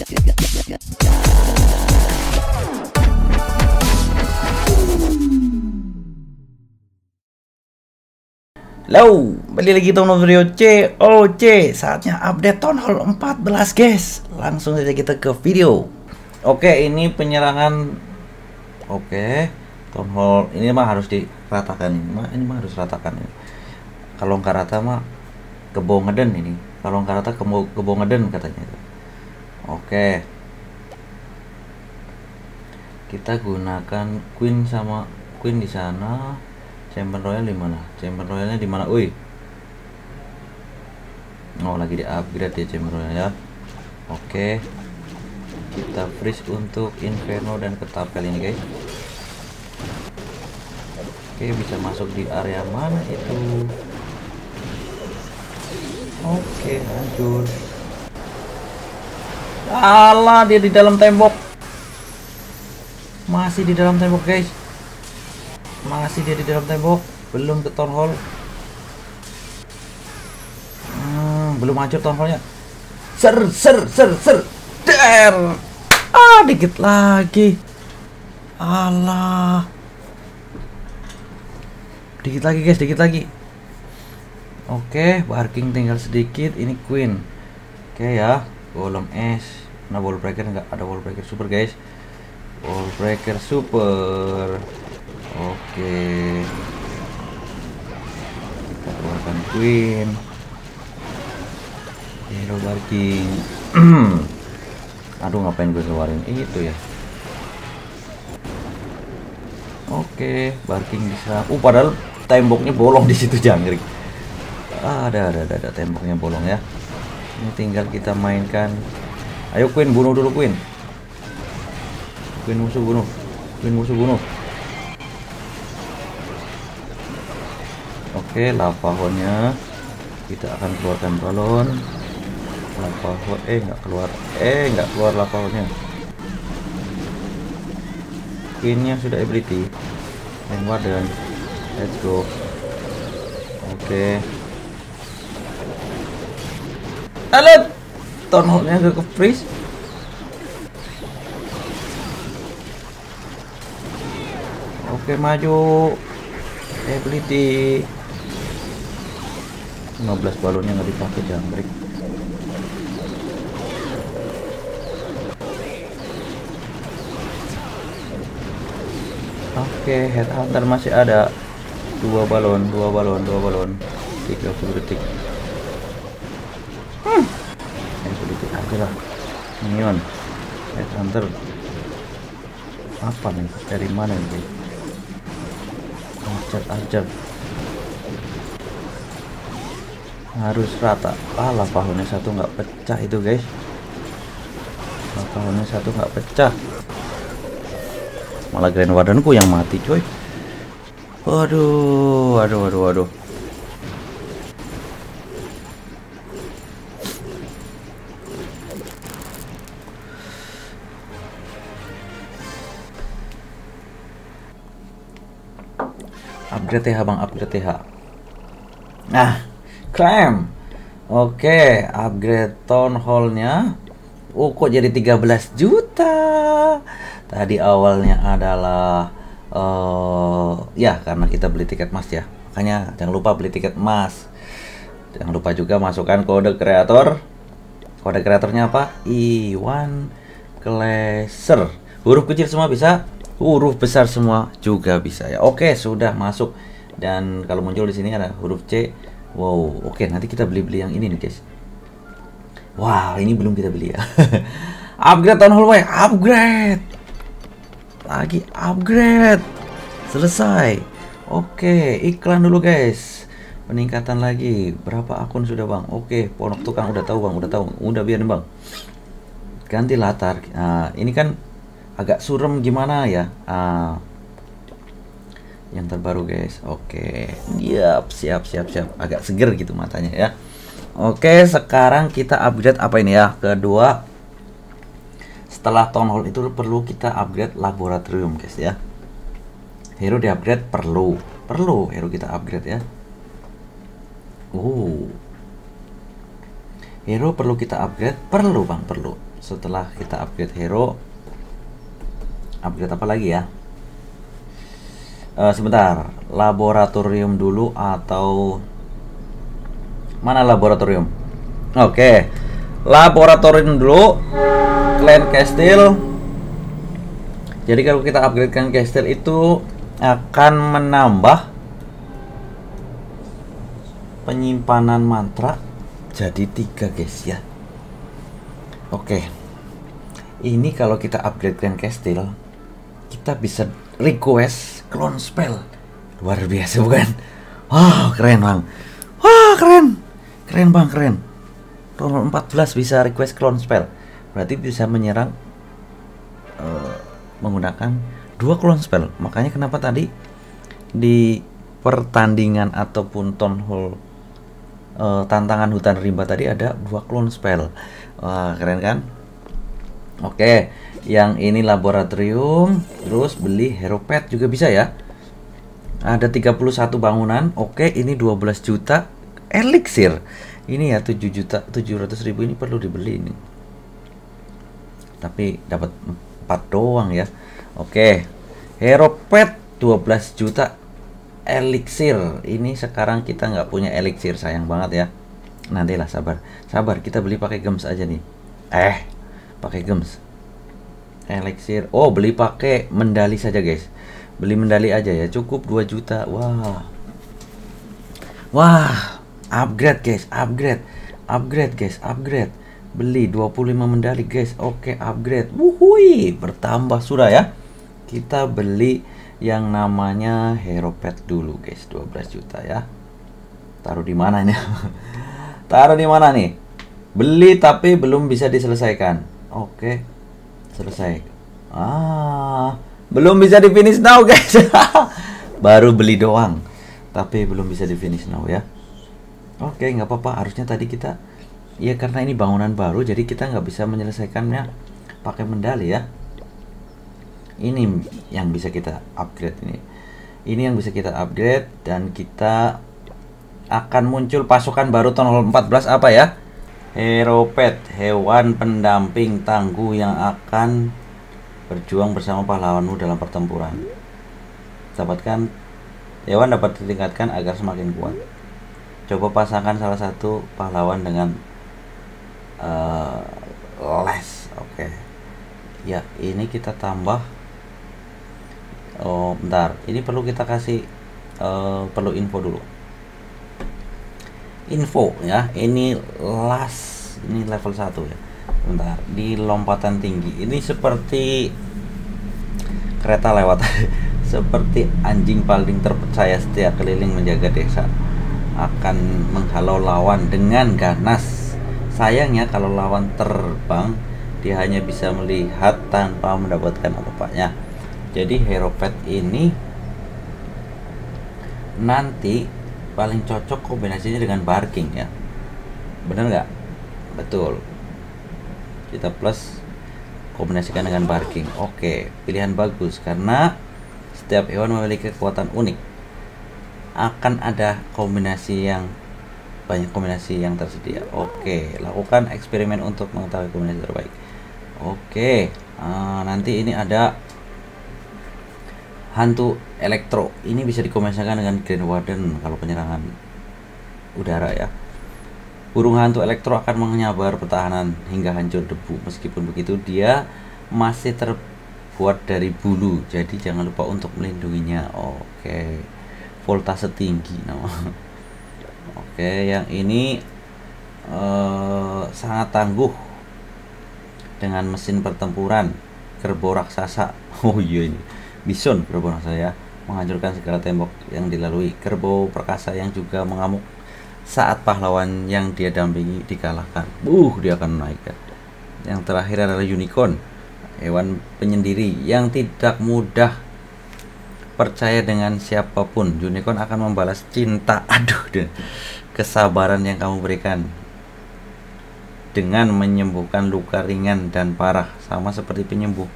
Halo, balik lagi teman video COC. Saatnya update Town Hall 14, guys. Langsung saja kita ke video. Oke, ini penyerangan. Oke, Town Hall ini mah harus diratakan ini. Kalau nggak rata mah kebongeden ini. Kalau nggak rata kebongeden katanya itu. Oke. Kita gunakan Queen sama Queen di sana. Chamber Royal di mana? Chamber Royalnya di mana? Woi. Oh, lagi di upgrade ya Chamber Royal ya. Oke. Kita freeze untuk Inferno dan Ketapel ini, guys. Oke, bisa masuk di area mana itu? Oke, hancur. Alah, dia di dalam tembok. Masih di dalam tembok, guys. Masih dia di dalam tembok, belum ke Town Hall. Belum hancur Town Hall-nya. Ser. Der. Ah, dikit lagi. Alah. Dikit lagi, guys, dikit lagi. Oke, barking tinggal sedikit, ini Queen. Oke ya, Golem S. Nah, wall breaker enggak ada wall breaker super, guys. Wall breaker super. Oke, kita keluarkan Queen. Hero barking. Aduh, ngapain gue keluarin itu ya. Oke, barking bisa. Padahal temboknya bolong di situ, jangkrik. Ada temboknya bolong ya. Ini tinggal kita mainkan. Ayo Queen, bunuh dulu Queen. Queen musuh bunuh. Queen musuh bunuh. Oke, lava hornnya kita akan keluarkan balon. Lava horn, nggak keluar lava hornnya. Queennya sudah ability, keluar dan let's go. Oke, alat Town Hall-nya ke freeze. Oke, maju ability. 15 balonnya nggak dipakai, jangkrik. Oke, headhunter masih ada. Dua balon. 30 detik. Detik aja lah. Minion, headhunter. Apa nih? Dari mana nih? Archer. Harus rata. Lava hornnya satu nggak pecah itu, guys. Lava hornnya satu nggak pecah, malah Grand Wardenku yang mati, coy. Waduh. Upgrade TH, bang, upgrade TH. Nah, klaim. Oke, upgrade Town Hall-nya. Kok jadi 13 juta? Tadi awalnya adalah ya karena kita beli tiket emas ya. Makanya jangan lupa beli tiket emas. Jangan lupa juga masukkan kode kreator. Kode kreatornya apa? Iwan Clasher. Huruf kecil semua bisa, huruf besar semua juga bisa ya. Oke, sudah masuk. Dan kalau muncul di sini ada huruf C. Wow, oke, nanti kita beli-beli yang ini nih, guys. Wow, ini belum kita beli ya. Upgrade Town Hall, upgrade. Lagi upgrade. Selesai. Oke, iklan dulu, guys. Peningkatan lagi. Berapa akun sudah, bang? Oke, pondok tukang udah tahu, bang. Udah biarin, bang. Ganti latar. Nah, ini kan agak surem gimana ya. Yang terbaru, guys. Oke, siap. Agak seger gitu matanya ya. Oke, sekarang kita upgrade apa ini ya? Kedua, setelah Town Hall itu perlu kita upgrade laboratorium, guys ya. Hero di upgrade perlu hero kita upgrade ya. Hero perlu kita upgrade, perlu bang, perlu. setelah kita upgrade hero, upgrade apa lagi ya? Sebentar, laboratorium dulu atau mana laboratorium? Oke, laboratorium dulu, Clan Castle. Jadi kalau kita upgrade Clan Castle itu akan menambah penyimpanan mantra jadi 3 guys ya. Oke, ini kalau kita upgrade Grand Castle, kita bisa request clone spell. Luar biasa bukan? Wow, keren bang. Wah, keren. Keren bang, keren. Roll 14 bisa request clone spell. Berarti bisa menyerang menggunakan 2 clone spell. Makanya kenapa tadi di pertandingan ataupun Town Hall tantangan hutan rimba tadi ada 2 clone spell. Wah, keren kan? Oke, yang ini laboratorium, terus beli hero pet juga bisa ya. Ada 31 bangunan. Oke, ini 12 juta elixir. Ini ya 7.700.000 ini perlu dibeli ini. Tapi dapat 4 doang ya. Oke. Hero pet 12 juta elixir. Ini sekarang kita nggak punya elixir, sayang banget ya. Nantilah, sabar, sabar, kita beli pakai gems aja nih. Pakai gems, elixir. Oh, beli pakai medali saja guys. Beli medali aja ya, cukup 2 juta. Wah, wah, upgrade guys, upgrade, upgrade guys, upgrade. Beli 25 medali guys. Oke, upgrade. Wuhui, bertambah sudah ya. Kita beli yang namanya hero pet dulu guys, 12 juta ya. Taruh di mana nih? Taruh di mana nih? Beli tapi belum bisa diselesaikan. Oke, selesai. Belum bisa di finish now guys. Baru beli doang, tapi belum bisa di finish now ya. Oke, nggak apa-apa. Harusnya tadi kita, ya karena ini bangunan baru, jadi kita nggak bisa menyelesaikannya pakai medali ya. Ini yang bisa kita upgrade ini. Ini yang bisa kita upgrade dan kita akan muncul pasukan baru Town Hall 14 apa ya? Hero pet, hewan pendamping tangguh yang akan berjuang bersama pahlawanmu dalam pertempuran. Dapatkan hewan dapat ditingkatkan agar semakin kuat. Coba pasangkan salah satu pahlawan dengan les. Oke. Ya, ini kita tambah. Oh, bentar. Ini perlu kita kasih perlu info dulu. Info ya, ini last, ini level 1 ya. Bentar, di lompatan tinggi ini seperti kereta lewat. Seperti anjing paling terpercaya setia keliling menjaga desa, akan menghalau lawan dengan ganas. Sayangnya kalau lawan terbang, dia hanya bisa melihat tanpa mendapatkan apa-apanya. Jadi hero pet ini nanti paling cocok kombinasinya dengan barking ya, bener nggak? Betul, kita plus kombinasikan dengan barking. Oke, pilihan bagus karena setiap hewan memiliki kekuatan unik. Akan ada kombinasi yang banyak, kombinasi yang tersedia. Oke, lakukan eksperimen untuk mengetahui kombinasi terbaik. Oke, nanti ini ada hantu elektro. Ini bisa dikombinasikan dengan Grand Warden kalau penyerangan udara ya. Burung hantu elektro akan menyabar pertahanan hingga hancur debu. Meskipun begitu, dia masih terbuat dari bulu, jadi jangan lupa untuk melindunginya. Oke, voltase tinggi. Oke, yang ini sangat tangguh dengan mesin pertempuran kerbau raksasa. Oh iya, ini bison kerbau saya menghancurkan segala tembok yang dilalui. Kerbau perkasa yang juga mengamuk saat pahlawan yang dia dampingi dikalahkan. Dia akan naik ya. Yang terakhir adalah unicorn, hewan penyendiri yang tidak mudah percaya dengan siapapun. Unicorn akan membalas cinta, kesabaran yang kamu berikan dengan menyembuhkan luka ringan dan parah, sama seperti penyembuh.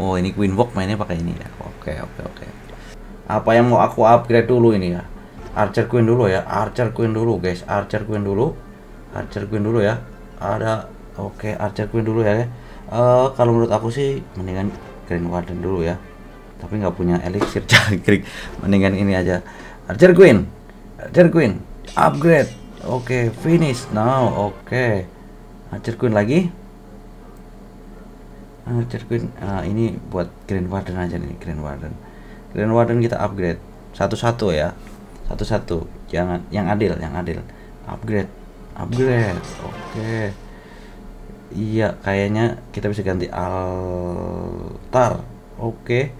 Oh, ini Queen Walk mainnya pakai ini ya. Oke. Apa yang mau aku upgrade dulu ini ya? Archer Queen dulu ya. Archer Queen dulu guys. Archer Queen dulu. Archer Queen dulu ya. Ada. Oke, Archer Queen dulu ya. Kalau menurut aku sih mendingan Green Warden dulu ya, tapi nggak punya elixir jangkrik. Mendingan ini aja, Archer Queen. Archer Queen upgrade. Oke, finish now. Oke, Archer Queen lagi. Archer Queen ini buat Green Warden aja nih. Green Warden, Green Warden kita upgrade satu-satu ya, satu-satu, jangan yang adil, yang adil. Upgrade, upgrade. Oke. Iya, kayaknya kita bisa ganti altar. Oke,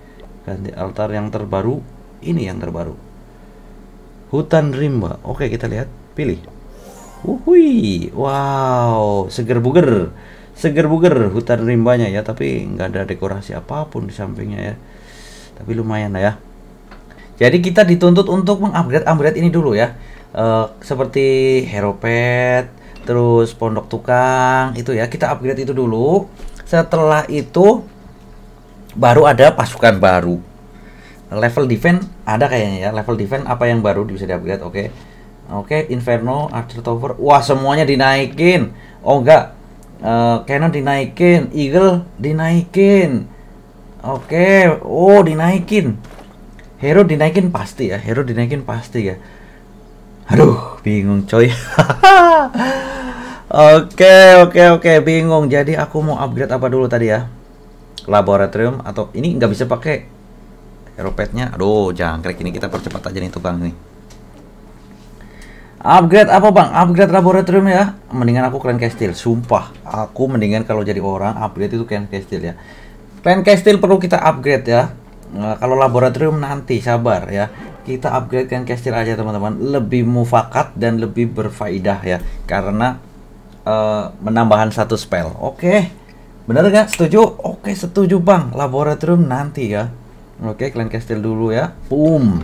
ganti altar yang terbaru. Ini yang terbaru, hutan rimba. Oke, kita lihat, pilih. Wuhui, wow, seger buger, seger buger hutan rimbanya ya. Tapi nggak ada dekorasi apapun di sampingnya ya. Tapi lumayan lah ya. Jadi kita dituntut untuk mengupgrade ini dulu ya, seperti hero pet, terus pondok tukang itu ya, kita upgrade itu dulu. Setelah itu baru ada pasukan baru. Level defense ada kayaknya ya, level defense apa yang baru bisa diupgrade. Oke. Oke, Inferno, Archer Tower. Wah, semuanya dinaikin. Oh enggak, Cannon dinaikin, Eagle dinaikin. Oke, oh dinaikin. Hero dinaikin pasti ya, hero dinaikin pasti ya. Aduh, bingung coy. Oke, bingung. Jadi aku mau upgrade apa dulu tadi ya? Laboratorium atau ini nggak bisa pakai hero petnya. Aduh, jangkrik ini, kita percepat aja nih tukang nih. Upgrade apa bang? Upgrade laboratorium ya? Mendingan aku Clan Castile, sumpah. Aku mendingan kalau jadi orang upgrade itu Clan Castile ya. Clan Castile perlu kita upgrade ya. Kalau laboratorium nanti sabar ya. Kita upgrade Clan Castile aja teman-teman, lebih mufakat dan lebih berfaedah ya, karena menambahkan satu spell. Oke, bener nggak? Setuju? Oke, setuju bang, laboratorium nanti ya. Oke, Clan Castile dulu ya, boom,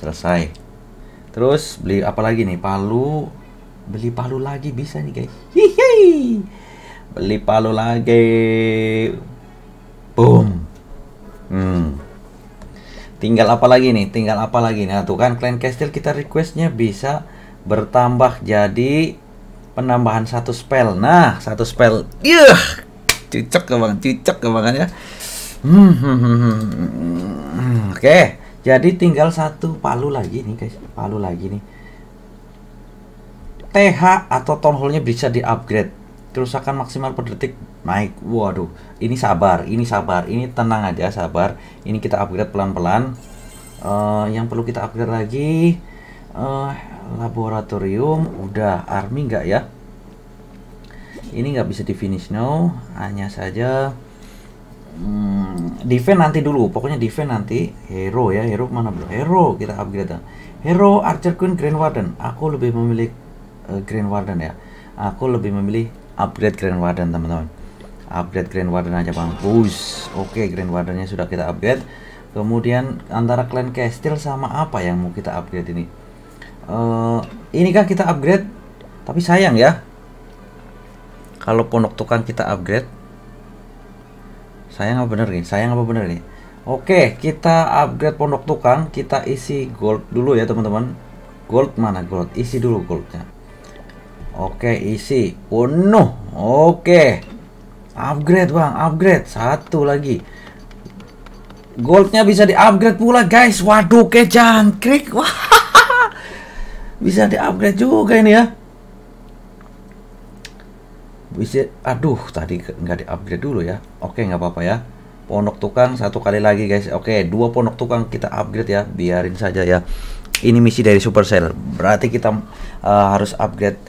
selesai. Terus beli apa lagi nih? Palu, beli palu lagi bisa nih guys. Hihi, beli palu lagi, boom. Tinggal apa lagi nih? Tinggal apa lagi nih? Nah, tuh kan Clan Castile kita requestnya bisa bertambah jadi penambahan satu spell. Nah, satu spell. Yah, cucek kebang ya. Oke, jadi tinggal satu palu lagi nih guys. Palu lagi nih. TH atau Town Hall-nya bisa di-upgrade. Kerusakan maksimal per detik naik. Waduh, ini sabar, ini sabar, ini tenang aja, sabar. Ini kita upgrade pelan-pelan. Yang perlu kita upgrade lagi laboratorium. Udah, army nggak ya? Ini nggak bisa di finish now, hanya saja defense nanti dulu. Pokoknya defense nanti. Hero ya, hero mana bro? Hero kita upgrade. Hero Archer Queen, Green Warden. Aku lebih memilih Green Warden ya. Aku lebih memilih upgrade Green Warden teman-teman. Upgrade Green Warden aja bang, push. Oke, Green Wardennya sudah kita upgrade. Kemudian antara Clan Castile sama apa yang mau kita upgrade ini? Inikah kita upgrade? Tapi sayang ya, kalau pondok tukang kita upgrade. Sayang apa bener nih? Sayang apa bener nih? Oke, kita upgrade pondok tukang. Kita isi gold dulu ya teman-teman. Gold mana gold? Isi dulu goldnya. Oke, isi penuh. Oke, upgrade bang, upgrade satu lagi. Goldnya bisa di upgrade pula guys. Waduh, ke jangkrik. Wah, bisa di upgrade juga ini ya. Bisa, aduh tadi nggak di upgrade dulu ya. Oke, nggak apa-apa ya. Pondok tukang satu kali lagi guys. Oke, dua pondok tukang kita upgrade ya. Biarin saja ya. Ini misi dari Supercell. Berarti kita harus upgrade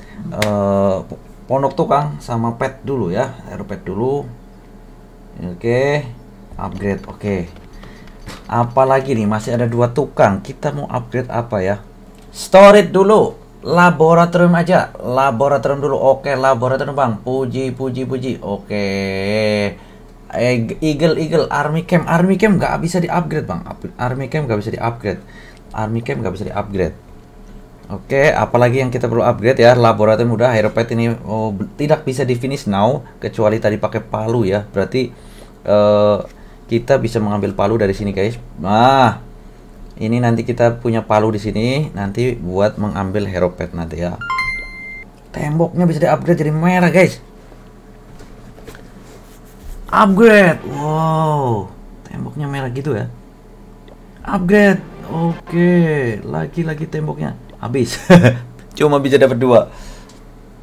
pondok tukang sama pet dulu ya, hero pet dulu. Oke, upgrade. Oke, apalagi nih, masih ada dua tukang. Kita mau upgrade apa ya? Storage dulu, laboratorium aja, laboratorium dulu. Oke, laboratorium bang, puji. Oke, eagle, army camp nggak bisa di upgrade bang. Army camp nggak bisa di upgrade. Oke, apalagi yang kita perlu upgrade ya? Laboratorium udah, hero pet ini tidak bisa di finish now kecuali tadi pakai palu ya. Berarti kita bisa mengambil palu dari sini guys. Nah, ini nanti kita punya palu di sini nanti buat mengambil hero pet nanti ya. Temboknya bisa di upgrade jadi merah guys. Upgrade. Wow, temboknya merah gitu ya. Upgrade. Oke, lagi-lagi temboknya habis. Cuma bisa dapat 2.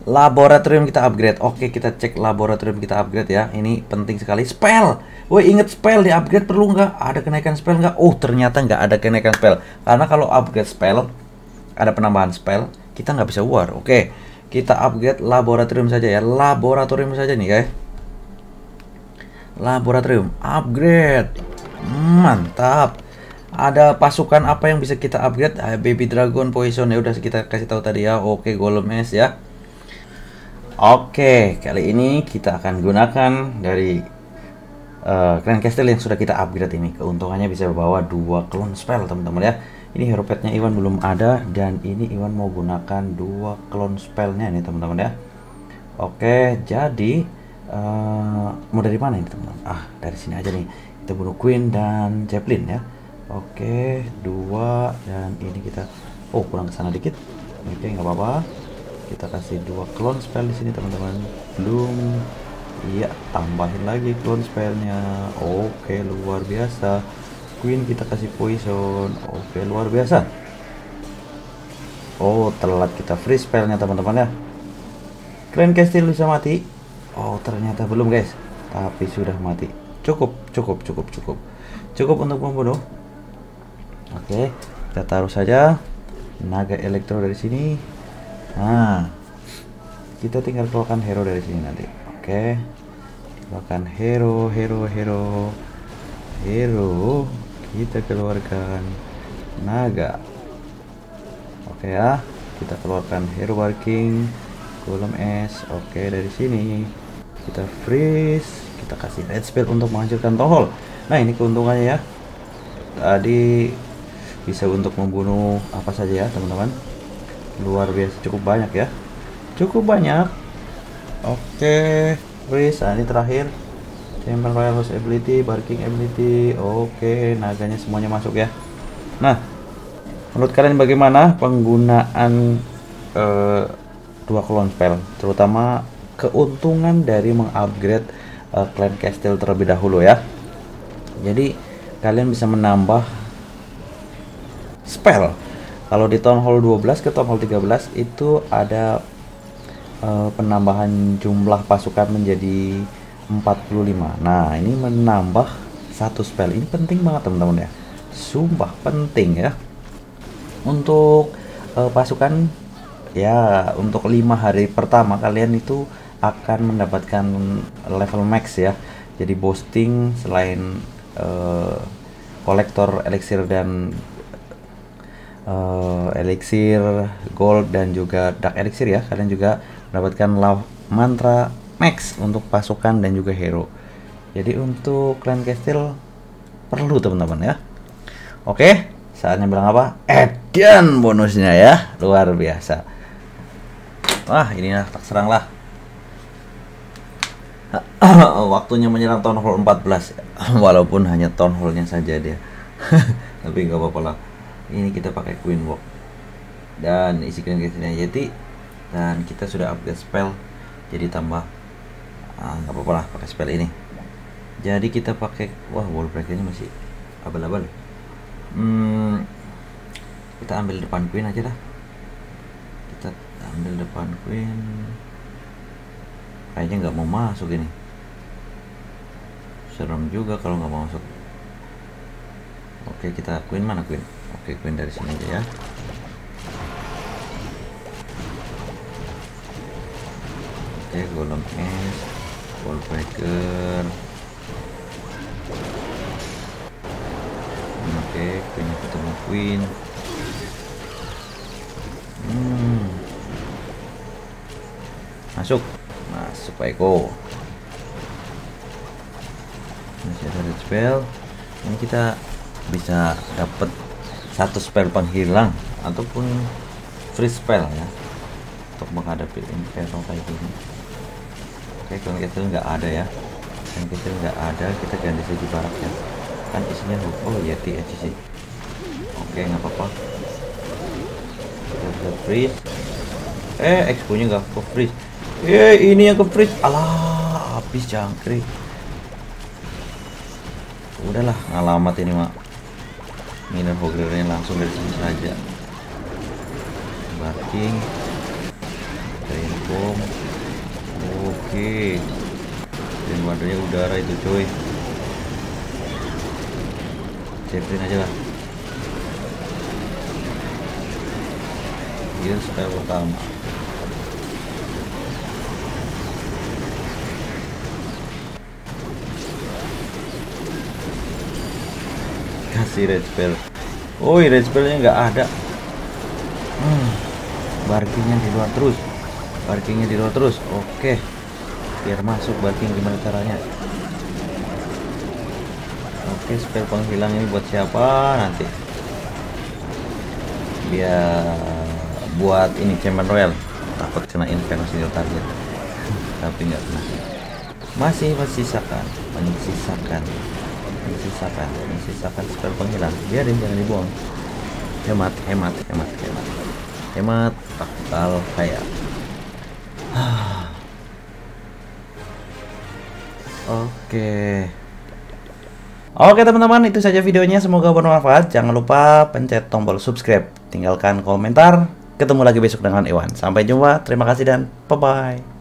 Laboratorium kita upgrade. Oke, kita cek laboratorium kita upgrade ya. Ini penting sekali. Spell. Woi, inget spell di upgrade perlu nggak? Ada kenaikan spell nggak? Oh, ternyata nggak ada kenaikan spell. Karena kalau upgrade spell ada penambahan spell, kita nggak bisa war. Oke, kita upgrade laboratorium saja ya. Laboratorium saja nih guys. Laboratorium upgrade. Mantap. Ada pasukan apa yang bisa kita upgrade? Baby Dragon, Poison ya udah kita kasih tahu tadi ya. Oke, Golem es ya. Oke, kali ini kita akan gunakan dari Clan Castle yang sudah kita upgrade ini. Keuntungannya bisa bawa 2 clone spell, teman-teman ya. Ini hero petnya Iwan belum ada dan ini Iwan mau gunakan 2 clone spellnya ini, teman-teman ya. Oke, jadi mau dari mana ini, teman-teman? Ah, dari sini aja nih. Kita bunuh Queen dan Zeppelin ya. Oke, 2 dan ini kita kurang ke sana dikit. Oke, nggak apa-apa. Kita kasih 2 clone spell di sini, teman-teman. Belum. Iya, tambahin lagi clone spellnya. Oke, luar biasa. Queen kita kasih poison. Oke, luar biasa. Oh, telat kita free spellnya, teman-teman ya. Clan Castle bisa mati. Oh, ternyata belum, guys. Tapi sudah mati. Cukup untuk membunuh. Oke, kita taruh saja Naga Elektro dari sini. Nah, kita tinggal keluarkan hero dari sini nanti. Oke, keluarkan hero. Kita keluarkan naga. Oke ya, kita keluarkan hero barking, golem es. Oke, dari sini kita freeze. Kita kasih red spell untuk menghancurkan Town Hall. Nah, ini keuntungannya ya. Tadi bisa untuk membunuh apa saja ya, teman-teman. Luar biasa, cukup banyak ya. Oke, freeze. Nah, ini terakhir chamber royal host ability, barking ability. Oke, naganya semuanya masuk ya. Nah, menurut kalian bagaimana penggunaan 2 clone spell, terutama keuntungan dari mengupgrade Clan Castle terlebih dahulu ya. Jadi kalian bisa menambah spell. Kalau di Town Hall 12 ke Town Hall 13 itu ada penambahan jumlah pasukan menjadi 45. Nah, ini menambah 1 spell. Ini penting banget, teman-teman ya. Sumpah penting ya. Untuk pasukan ya, untuk 5 hari pertama kalian itu akan mendapatkan level max ya. Jadi boosting selain kolektor elixir dan elixir gold dan juga dark elixir ya, kalian juga mendapatkan mantra max untuk pasukan dan juga hero. Jadi untuk Clan Castle perlu, teman-teman ya. Oke, saatnya bilang apa? Add-in bonusnya ya, luar biasa. Wah, inilah tak seranglah. Waktunya menyerang Town Hall 14. Walaupun hanya Town Hall-nya saja dia. Tapi nggak apa-apa lah. Ini kita pakai Queen Walk dan isi Clan Castle Yeti, dan kita sudah upgrade spell jadi tambah nggak apa-apa lah pakai spell ini. Jadi kita pakai wall break ini masih abal-abal. Kita ambil depan Queen aja dah. Kita ambil depan Queen. Kayaknya nggak mau masuk ini. Serem juga kalau nggak mau masuk. Oke, kita Queen mana Queen? Oke, Queen dari sini aja ya. Oke, golem es, wall breaker. Oke, Queennya ketemu Queen. Masuk. Masuk Paiko. Masih ada red spell. Ini kita bisa dapat 1 spell penghilang ataupun free spell ya untuk menghadapi inferno kayak gini. Oke, kalau kita nggak ada ya, yang kita nggak ada, kita ganti saja barak ya. Kan isinya Yeti aja sih. Oke, nggak apa-apa. Kita bisa freeze. Expo nya nggak ke freeze. Ini yang ke freeze. Alah, habis jangkrik. Udahlah, alamat ini mak. Miner hoggernya langsung dari sini saja. Barking, train bomb. Oke, dan wadahnya udara itu coy. Cepetin aja lah. Gear spell utama. Kasih red spell. Woi, red spellnya nggak ada. Barkingnya di luar terus. Oke, biar masuk barking gimana caranya. Oke, spell penghilang ini buat siapa nanti? Biar buat ini champion royal. Takut kena inferno target. Tapi nggak kena. Menyisakan spell penghilang. Biarin, jangan dibuang. Hemat takal kaya. Oke teman-teman, itu saja videonya, semoga bermanfaat. Jangan lupa pencet tombol subscribe, tinggalkan komentar. Ketemu lagi besok dengan Iwan. Sampai jumpa, terima kasih dan bye-bye.